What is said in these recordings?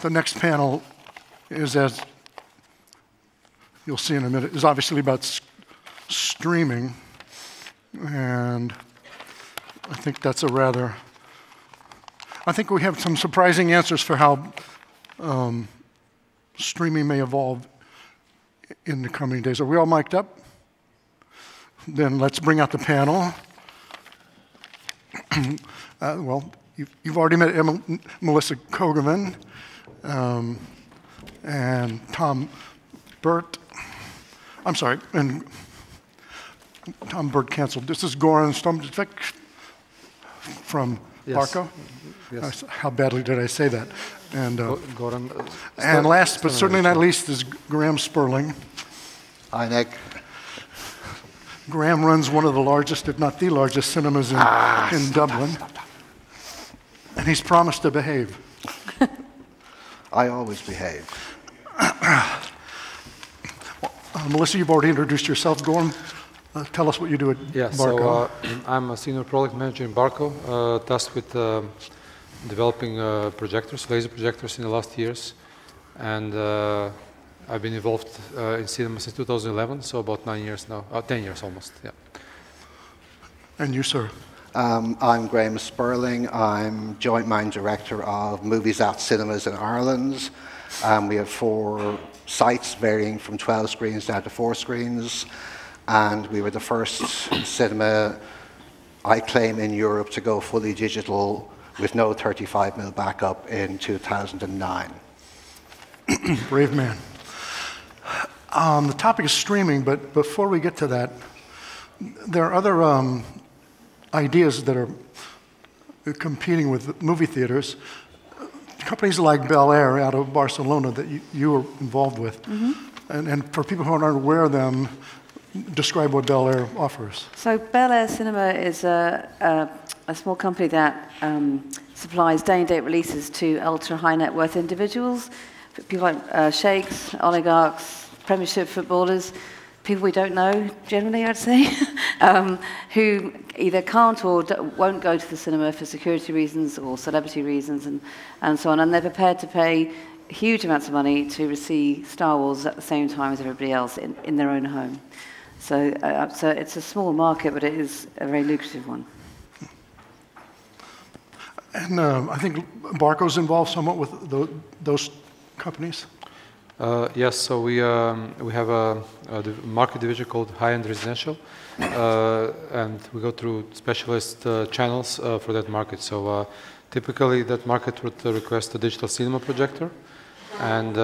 The next panel is, as you'll see in a minute, is obviously about streaming. And I think that's a rather, I think we have some surprising answers for how streaming may evolve in the coming days. Are we all mic'd up? Then let's bring out the panel. Well, you've already met Melissa Cogavin and Tom Burt. I'm sorry, and Tom Burt canceled. This is Goran Stojmenovik from Barco. Yes. How badly did I say that? And Goran, and last but certainly not least is Graham Spurling. Hi, Nick. Graham runs one of the largest, if not the largest, cinemas in Dublin. And he's promised to behave. I always behave. Melissa, you've already introduced yourself. Goran, tell us what you do at Barco. So, I'm a senior product manager in Barco, tasked with developing projectors, laser projectors in the last years. And I've been involved in cinema since 2011, so about 9 years now, 10 years almost, yeah. And you, sir? I'm Graham Spurling. I'm joint managing director of Movies Out Cinemas in Ireland. We have 4 sites varying from 12 screens down to 4 screens. And we were the first cinema, I claim, in Europe to go fully digital with no 35mm backup in 2009. Brave man. The topic is streaming, but before we get to that, there are other ideas that are competing with movie theaters. Companies like Bel Air out of Barcelona that you were involved with. Mm-hmm. And for people who aren't aware of them, describe what Bel Air offers. So Bel Air Cinema is a small company that supplies day-and-date releases to ultra-high-net-worth individuals, people like sheikhs, oligarchs, Premiership footballers, people we don't know, generally, I'd say, who either can't or won't go to the cinema for security reasons or celebrity reasons and so on, and they're prepared to pay huge amounts of money to receive Star Wars at the same time as everybody else in their own home. So, so it's a small market, but it is a very lucrative one. And I think Barco's involved somewhat with those companies? Yes, so we have a market division called high-end residential, and we go through specialist channels for that market. So typically that market would request a digital cinema projector, and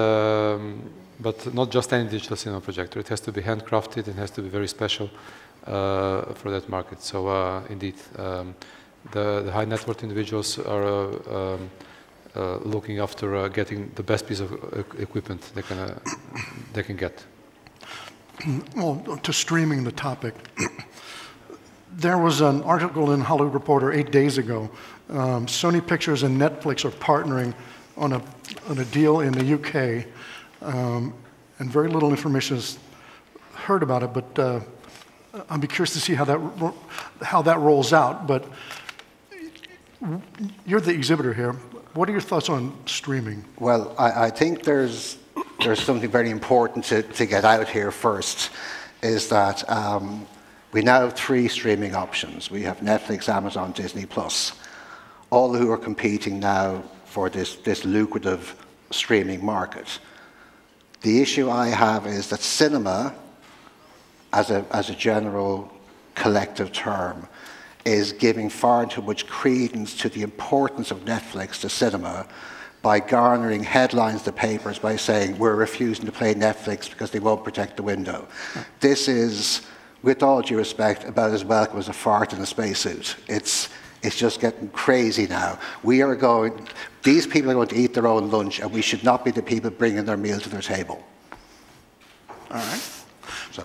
but not just any digital cinema projector. It has to be handcrafted, it has to be very special for that market. So indeed, the high net worth individuals are looking after getting the best piece of equipment they can get. Well, to streaming the topic, there was an article in Hollywood Reporter 8 days ago. Sony Pictures and Netflix are partnering on a deal in the UK, and very little information is heard about it. But I'd be curious to see how that rolls out. But you're the exhibitor here. What are your thoughts on streaming? Well, I think there's something very important to get out here first, is that we now have 3 streaming options. We have Netflix, Amazon, Disney+. All who are competing now for this lucrative streaming market. The issue I have is that cinema, as a general collective term, is giving far too much credence to the importance of Netflix to cinema by garnering headlines to papers by saying, we're refusing to play Netflix because they won't protect the window. This is, with all due respect, about as welcome as a fart in a spacesuit. It's just getting crazy now. These people are going to eat their own lunch, and we should not be the people bringing their meal to their table. All right. So.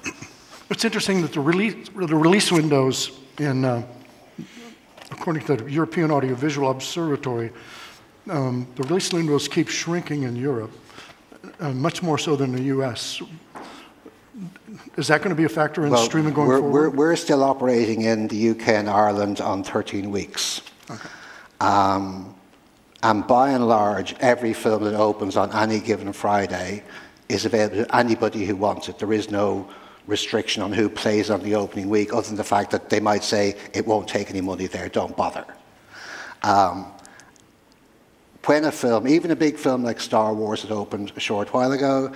It's interesting that the release windows in... according to the European Audiovisual Observatory, the release windows keep shrinking in Europe, much more so than the US. Is that going to be a factor in streaming going forward? We're still operating in the UK and Ireland on 13 weeks. Okay. And by and large, every film that opens on any given Friday is available to anybody who wants it. There is no restriction on who plays on the opening week, other than the fact that they might say, it won't take any money there, don't bother. When a film, even a big film like Star Wars that opened a short while ago,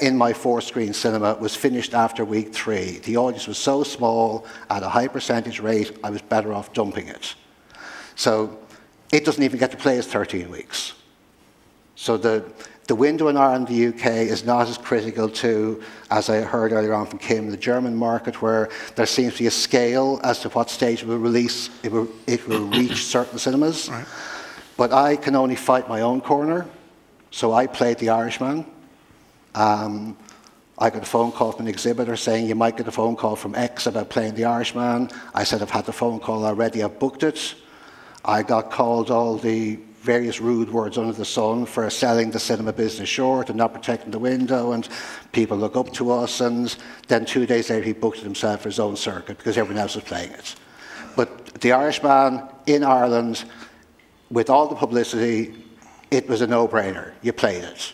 in my four-screen cinema, was finished after week 3. The audience was so small, at a high percentage rate, I was better off dumping it. So it doesn't even get to play as 13 weeks. So the window in Ireland and the UK is not as critical to, as I heard earlier on from Kim, the German market, where there seems to be a scale as to what stage it will release, it will reach certain cinemas. Right. But I can only fight my own corner, so I played The Irishman. I got a phone call from an exhibitor saying, you might get a phone call from X about playing The Irishman. I said, I've had the phone call already, I've booked it. I got called all the various rude words under the sun for selling the cinema business short and not protecting the window, and people look up to us, and then 2 days later he booked it himself for his own circuit because everyone else was playing it. But The Irishman in Ireland, with all the publicity, it was a no-brainer. You played it.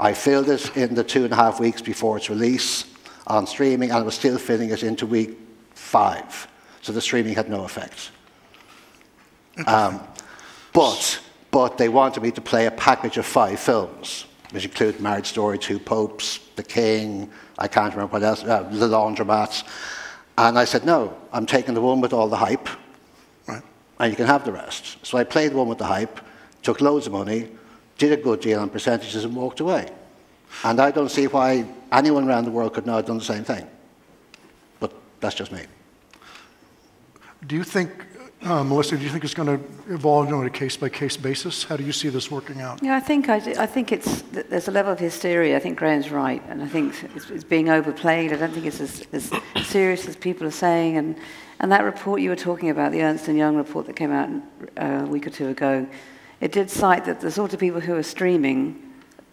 I filled it in the 2.5 weeks before its release on streaming, and I was still filling it into week 5. So the streaming had no effect. But they wanted me to play a package of 5 films, which include Marriage Story, 2 Popes, The King, I can't remember what else, The Laundromat. And I said, no, I'm taking the one with all the hype, right, and you can have the rest. So I played one with the hype, took loads of money, did a good deal on percentages, and walked away. And I don't see why anyone around the world could not have done the same thing. But that's just me. Do you think... Melissa, do you think it's going to evolve on a case-by-case basis? How do you see this working out? Yeah, I think there's a level of hysteria. I think Graham's right, and I think it's being overplayed. I don't think it's as serious as people are saying. And that report you were talking about, the Ernst & Young report that came out a week or two ago, it did cite that the sort of people who are streaming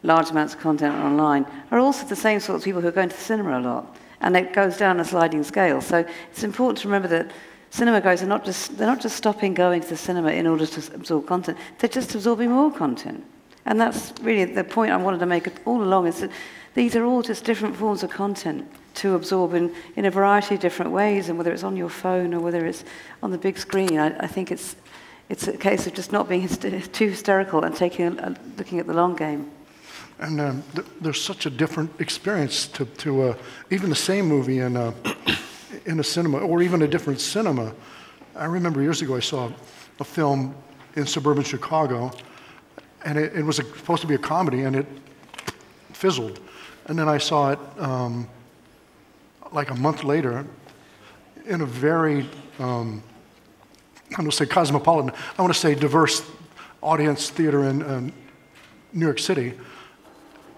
large amounts of content online are also the same sorts of people who are going to the cinema a lot, and it goes down a sliding scale. So it's important to remember that cinema goers are not just stopping going to the cinema in order to absorb content. They're just absorbing more content. And that's really the point I wanted to make all along, is that these are all just different forms of content to absorb in a variety of different ways, and whether it's on your phone or whether it's on the big screen, I think it's a case of just not being too hysterical and taking looking at the long game. And there's such a different experience to even the same movie in a cinema, or even a different cinema. I remember years ago I saw a film in suburban Chicago, and it was supposed to be a comedy, and it fizzled. And then I saw it like a month later in a very, I don't want to say cosmopolitan, I want to say diverse audience theater in New York City,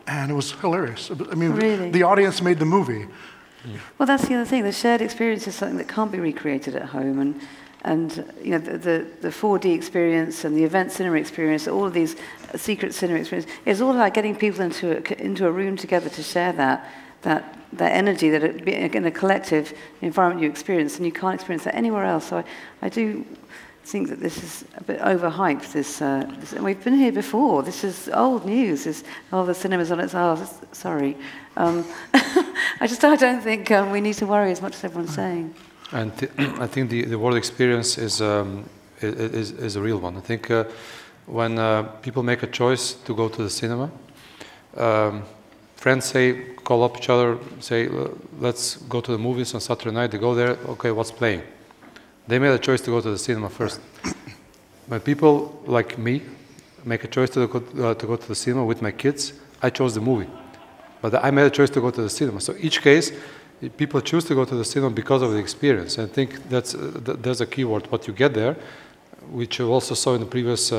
and it was hilarious. I mean, really? The audience made the movie. Well, that's the other thing. The shared experience is something that can't be recreated at home, and you know, the 4D experience and the event cinema experience, all of these secret cinema experiences, it's all about getting people into a room together to share that energy that in a collective environment you experience, and you can't experience that anywhere else. So I do think that this is a bit overhyped. This and we've been here before. This is old news. This, oh, the cinema's on its arse. Sorry. I don't think we need to worry as much as everyone's saying. And I think the world experience is a real one. I think when people make a choice to go to the cinema, friends say, call up each other, say, let's go to the movies on Saturday night. They go there, okay, what's playing? They made a choice to go to the cinema first. When people like me make a choice to go to the cinema with my kids, I chose the movie. But I made a choice to go to the cinema. So each case, people choose to go to the cinema because of the experience. I think that's a key word, what you get there, which you also saw in the previous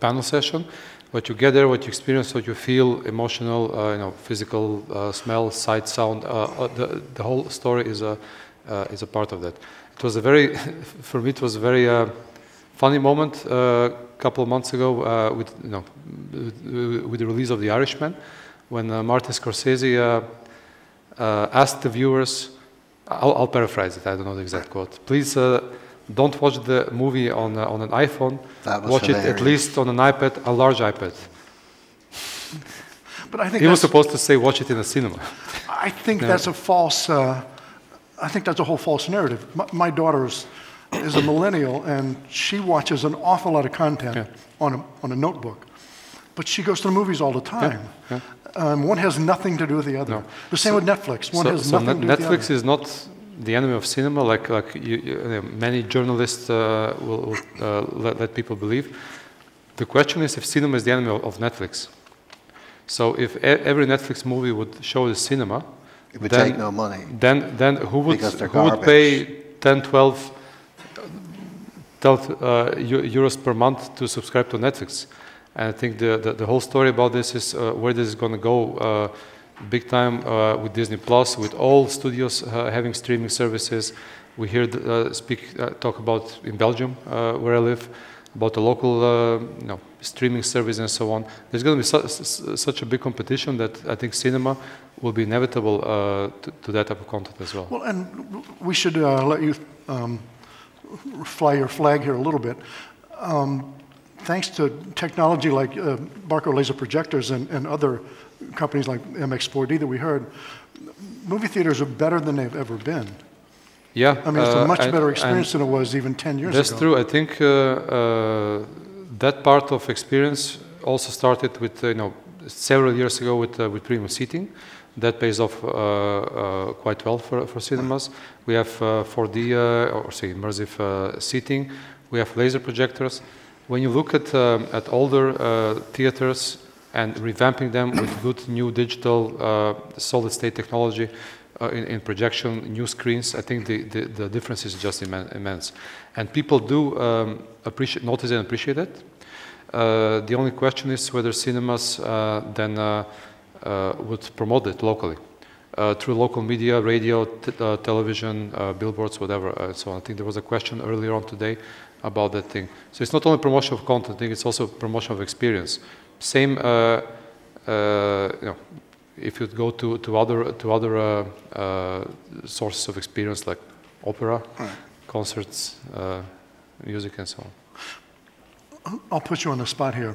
panel session. What you get there, what you experience, what you feel, emotional, you know, physical, smell, sight, sound, the whole story is a part of that. It was a very, for me, it was a very funny moment a couple of months ago with the release of The Irishman, when Martin Scorsese asked the viewers, I'll paraphrase it, I don't know the exact quote, please Don't watch the movie on an iPhone. Watch hilarious. It at least on an iPad, a large iPad. But I think he was supposed to say, watch it in a cinema. I think that's a false, I think that's a whole false narrative. My daughter is a millennial, and she watches an awful lot of content on a notebook. But she goes to the movies all the time. Yeah. One has nothing to do with the other. No. The same with Netflix. One has nothing to do with the other. Netflix is not the enemy of cinema, like many journalists will let people believe. The question is if cinema is the enemy of Netflix. So if every Netflix movie would show the cinema, it would take no money. Then who would pay 10, 12 euros per month to subscribe to Netflix? And I think the whole story about this is where this is going to go big time with Disney+, with all studios having streaming services. We hear talk about in Belgium, where I live, about the local streaming service and so on. There's going to be such a big competition that I think cinema will be inevitable to that type of content as well. Well, and we should let you fly your flag here a little bit. Thanks to technology like Barco laser projectors and other companies like MX4D that we heard, movie theaters are better than they've ever been. Yeah, I mean, it's a much better experience than it was even 10 years ago. That's true. I think that part of experience also started with, several years ago with premium seating. That pays off quite well for cinemas. We have 4D immersive seating. We have laser projectors. When you look at older theaters and revamping them with good new digital solid-state technology, in projection, new screens, I think the difference is just immense. And people do notice and appreciate it. The only question is whether cinemas would promote it locally, through local media, radio, television, billboards, whatever. So I think there was a question earlier on today about that thing. So it's not only promotion of content, I think it's also promotion of experience. Same, if you go to other sources of experience like opera, concerts, music, and so on. I'll put you on the spot here.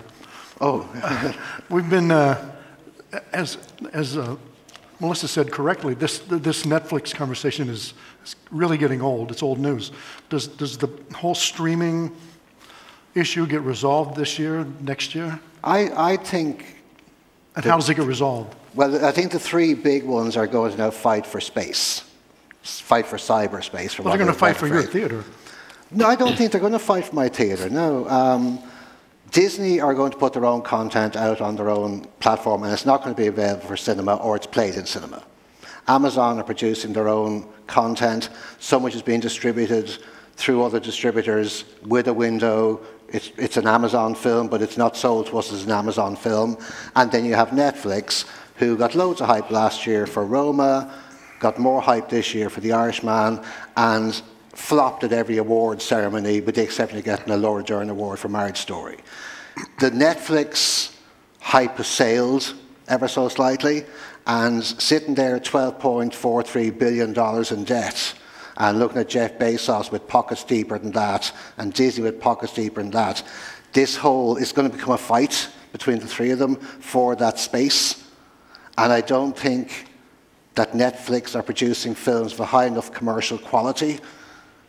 Oh, we've been, as Melissa said correctly, this Netflix conversation is really getting old. It's old news. Does the whole streaming issue get resolved this year, next year? I think. And how does it get resolved? Well, I think the three big ones are going to now fight for space, fight for cyberspace. For they're going to fight for your theater. No, I don't think they're going to fight for my theater, no. Disney are going to put their own content out on their own platform, and it's not going to be available for cinema, or it's played in cinema. Amazon are producing their own content, some which is being distributed through other distributors with a window. It's an Amazon film, but it's not sold to us as an Amazon film. And then you have Netflix, who got loads of hype last year for Roma, got more hype this year for The Irishman, and flopped at every award ceremony, with the exception of getting a Laura Dern Award for Marriage Story. The Netflix hype has sailed ever so slightly, and sitting there at $12.43 billion in debt, and looking at Jeff Bezos with pockets deeper than that, and Disney with pockets deeper than that, this whole is going to become a fight between the three of them for that space. And I don't think that Netflix are producing films of high enough commercial quality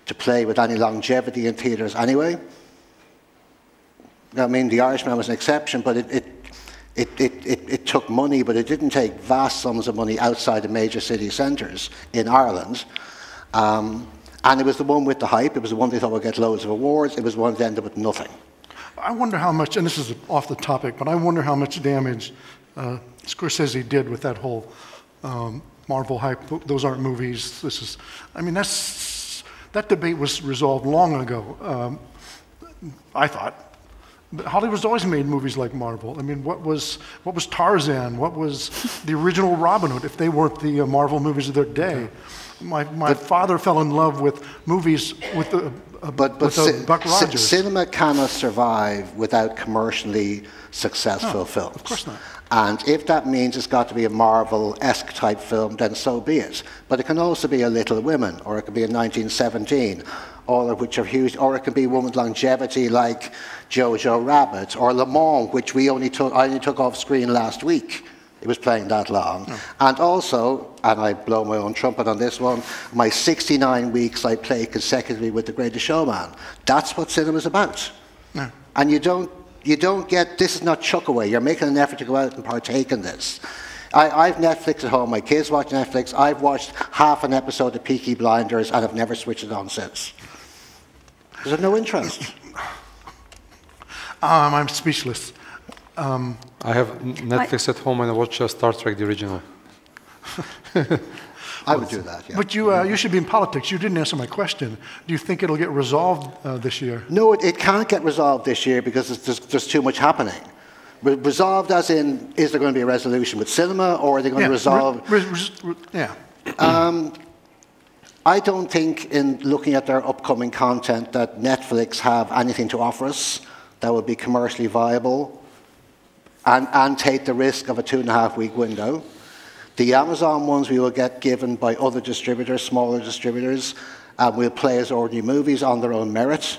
to play with any longevity in theaters anyway. I mean, The Irishman was an exception, but it took money, but it didn't take vast sums of money outside the major city centres in Ireland. And it was the one with the hype. It was the one they thought would get loads of awards. It was the one that ended with nothing. I wonder how much, and this is off the topic, but I wonder how much damage Scorsese did with that whole Marvel hype. Those aren't movies. This is, I mean, that debate was resolved long ago, I thought. But Hollywood's always made movies like Marvel. I mean, what was Tarzan? What was the original Robin Hood? If they weren't the Marvel movies of their day, my father fell in love with movies with Buck Rogers. Cinema cannot survive without commercially successful films. Of course not. And if that means it's got to be a Marvel-esque type film, then so be it. But it can also be a Little Women, or it could be a 1917, all of which are huge, or it can be one with longevity like Jojo Rabbit, or Le Mans, which we only took, I only took off screen last week. It was playing that long. Oh. And also, and I blow my own trumpet on this one, my 69 weeks I play consecutively with The Greatest Showman. That's what cinema's about. Oh. And you don't get, this is not chuck away, you're making an effort to go out and partake in this. I've Netflix at home, my kids watch Netflix, I've watched half an episode of Peaky Blinders and I've never switched it on since. There's no interest. I'm speechless. I have Netflix at home and I watch Star Trek, the original. I would do that, yeah. But you should be in politics. You didn't answer my question. Do you think it'll get resolved this year? No, it can't get resolved this year because there's too much happening. Resolved as in, is there going to be a resolution with cinema, or are they going to resolve... I don't think, in looking at their upcoming content, that Netflix have anything to offer us that would be commercially viable and take the risk of a 2.5-week window. The Amazon ones we will get given by other distributors, smaller distributors, and we'll play as ordinary movies on their own merit,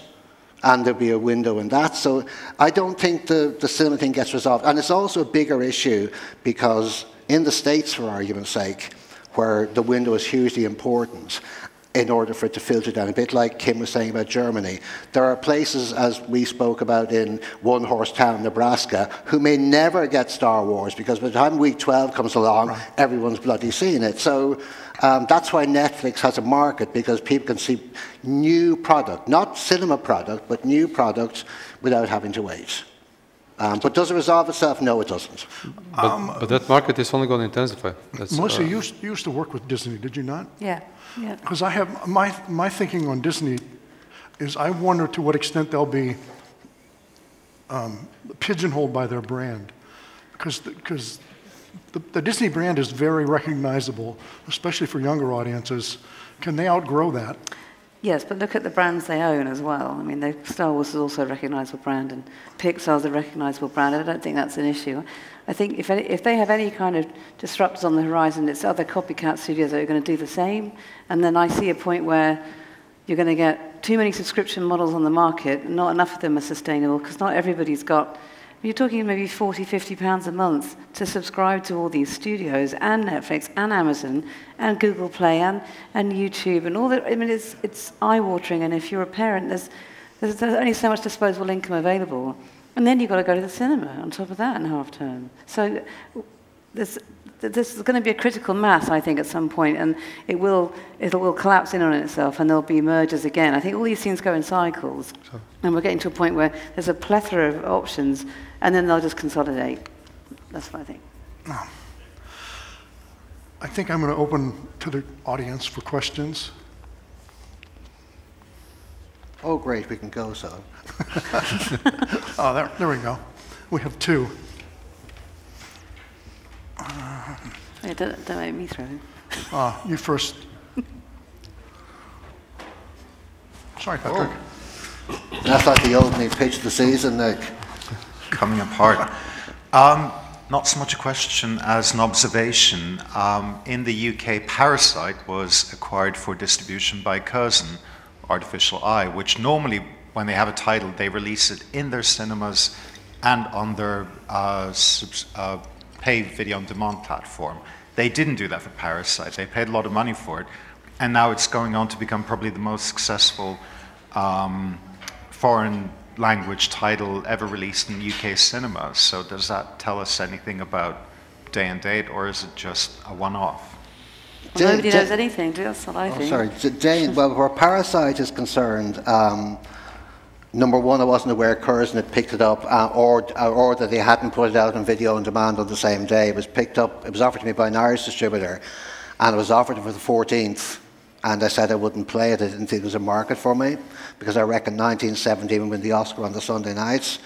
and there'll be a window in that. So I don't think the cinema thing gets resolved. And it's also a bigger issue because in the States, for argument's sake, where the window is hugely important in order for it to filter down, a bit like Kim was saying about Germany. There are places, as we spoke about in One Horse Town, Nebraska, who may never get Star Wars because by the time week 12 comes along, right, everyone's bloody seen it. So that's why Netflix has a market, because people can see new product, not cinema product, but new product without having to wait. But does it resolve itself? No, it doesn't. But that market is only going to intensify. Melissa, you used to work with Disney, did you not? Yeah. Because I have my thinking on Disney is I wonder to what extent they'll be pigeonholed by their brand, because the Disney brand is very recognizable, especially for younger audiences. Can they outgrow that? Yes, but look at the brands they own as well. I mean, Star Wars is also a recognizable brand, and Pixar's a recognizable brand. I don't think that's an issue. I think if they have any kind of disruptors on the horizon, it's other copycat studios that are going to do the same. And then I see a point where you're going to get too many subscription models on the market, and not enough of them are sustainable, because not everybody's got... You're talking maybe £40, £50 a month to subscribe to all these studios, and Netflix, and Amazon, and Google Play, and YouTube, and all that. I mean, it's eye-watering, and if you're a parent, there's only so much disposable income available. And then you've got to go to the cinema on top of that in half-term. So this is going to be a critical mass, I think, at some point, and it will collapse in on itself, and there'll be mergers again. I think all these things go in cycles, so. And we're getting to a point where there's a plethora of options, and then they'll just consolidate. That's what I think. I think I'm going to open to the audience for questions. Oh, great, we can go, so. Oh, there we go. We have two. Yeah, don't make me throw. You first. Sorry, Patrick. Oh. That's like the old new pitch of the season, Nick. Coming apart. Not so much a question as an observation. In the UK, Parasite was acquired for distribution by Curzon, Artificial Eye, which normally, when they have a title, they release it in their cinemas and on their pay video-on-demand platform. They didn't do that for Parasite. They paid a lot of money for it, and now it's going on to become probably the most successful foreign language title ever released in UK cinemas. So does that tell us anything about day and date, or is it just a one-off? Well, nobody knows anything, that's what I think. Sorry, day, well, where Parasite is concerned, number one, I wasn't aware Curzon had picked it up, or that they hadn't put it out on video on demand on the same day. It was picked up, it was offered to me by an Irish distributor, and it was offered for the 14th, and I said I wouldn't play it. I didn't think there was a market for me, because I reckon 1917 would win the Oscar on the Sunday nights.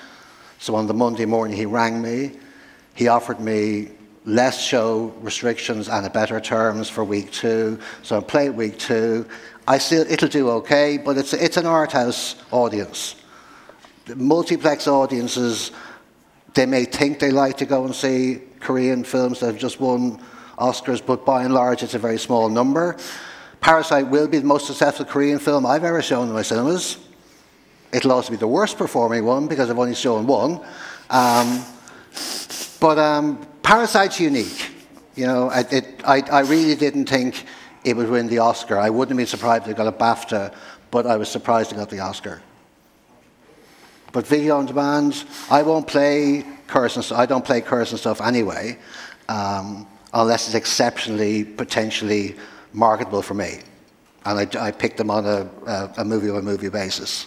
So on the Monday morning he rang me, he offered me less show restrictions and a better terms for week 2, so I played week 2. It'll do okay, but it's an art house audience. The multiplex audiences, they may think they like to go and see Korean films that have just won Oscars, but by and large it's a very small number. Parasite will be the most successful Korean film I've ever shown in my cinemas. It'll also be the worst performing one because I've only shown one. Parasite's unique. You know, I really didn't think it would win the Oscar. I wouldn't have been surprised if it got a BAFTA, but I was surprised it got the Oscar. But video on demand, I don't play Curzon stuff anyway, unless it's exceptionally, potentially marketable for me. And I pick them on a movie-by-movie basis.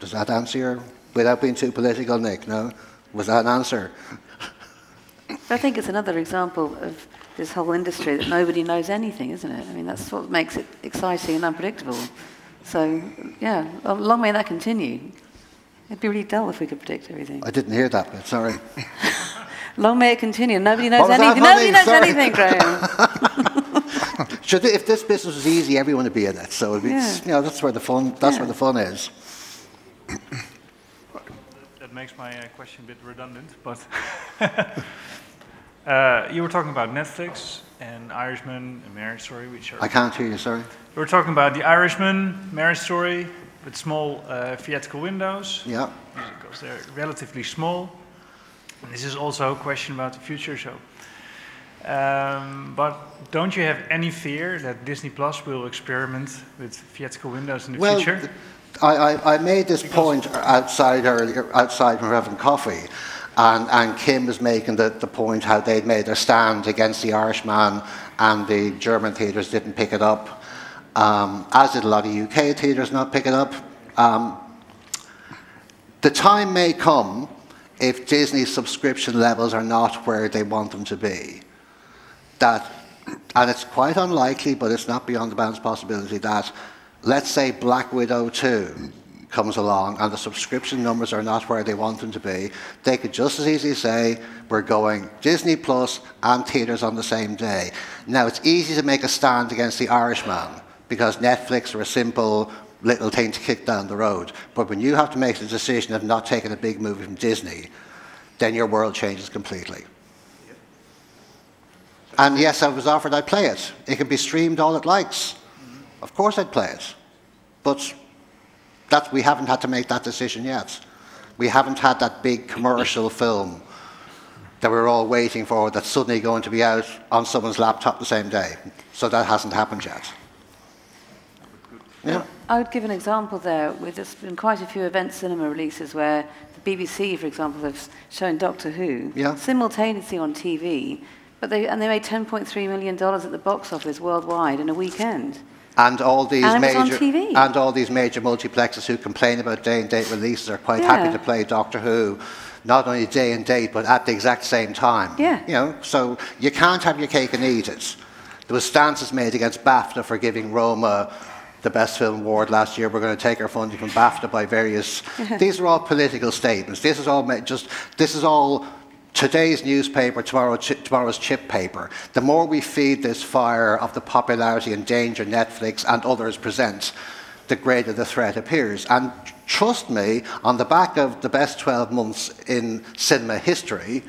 Does that answer your, without being too political, Nick? No? Was that an answer? I think it's another example of this whole industry that nobody knows anything, isn't it? I mean, that's what makes it exciting and unpredictable. So, yeah, long may that continue. It'd be really dull if we could predict everything. I didn't hear that bit, sorry. Long may it continue. Nobody knows anything. Nobody knows anything, Graham. If this business was easy, everyone would be in it. So it'd be, yeah. You know, that's where the fun. That's where the fun is. That makes my question a bit redundant, but you were talking about Netflix and Irishman and Marriage Story, which are... I can't hear you, sorry. You were talking about the Irishman, Marriage Story, with small theatrical windows. Yeah. Because they're relatively small. And this is also a question about the future show. But don't you have any fear that Disney Plus will experiment with theatrical windows in the future? I made this point outside when we were having coffee, and Kim was making the point how they'd made their stand against the Irishman, and the German theatres didn't pick it up, as did a lot of UK theatres not pick it up. The time may come if Disney's subscription levels are not where they want them to be. And it's quite unlikely, but it's not beyond the bounds of possibility that, let's say Black Widow 2 comes along and the subscription numbers are not where they want them to be, they could just as easily say, we're going Disney Plus and theatres on the same day. Now, it's easy to make a stand against the Irishman because Netflix are a simple little thing to kick down the road. But when you have to make the decision of not taking a big movie from Disney, then your world changes completely. And yes, I was offered I'd play it. It can be streamed all it likes. Of course I'd play it, but that, we haven't had to make that decision yet. We haven't had that big commercial film that we're all waiting for that's suddenly going to be out on someone's laptop the same day. So that hasn't happened yet. Yeah. I would give an example there. There's been quite a few event cinema releases where the BBC, for example, have shown Doctor Who simultaneously on TV, and they made $10.3 million at the box office worldwide in a weekend. And all these major multiplexes who complain about day and date releases are quite happy to play Doctor Who, not only day and date, but at the exact same time. Yeah. You know, so you can't have your cake and eat it. There was stances made against BAFTA for giving Roma the best film award last year. We're going to take our funding from BAFTA by various. These are all political statements. This is all today's newspaper, tomorrow's chip paper. The more we feed this fire of the popularity and danger Netflix and others present, the greater the threat appears. And trust me, on the back of the best 12 months in cinema history,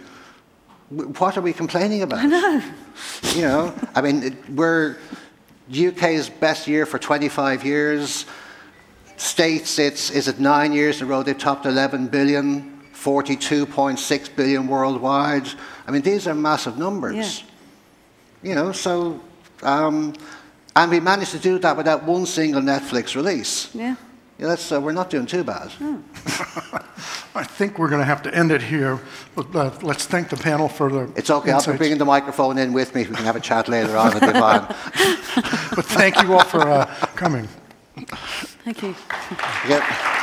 what are we complaining about? I know. You know, I mean, we're UK's best year for 25 years. States, is it 9 years in a row they've topped 11 billion? 42.6 billion worldwide. I mean, these are massive numbers. Yeah. You know, so... and we managed to do that without one single Netflix release. Yeah. You know, that's, we're not doing too bad. No. I think we're going to have to end it here. But, let's thank the panel for their It's okay. Insights. I'll be bringing the microphone in with me. We can have a chat later on at the time. But thank you all for coming. Thank you. Yep.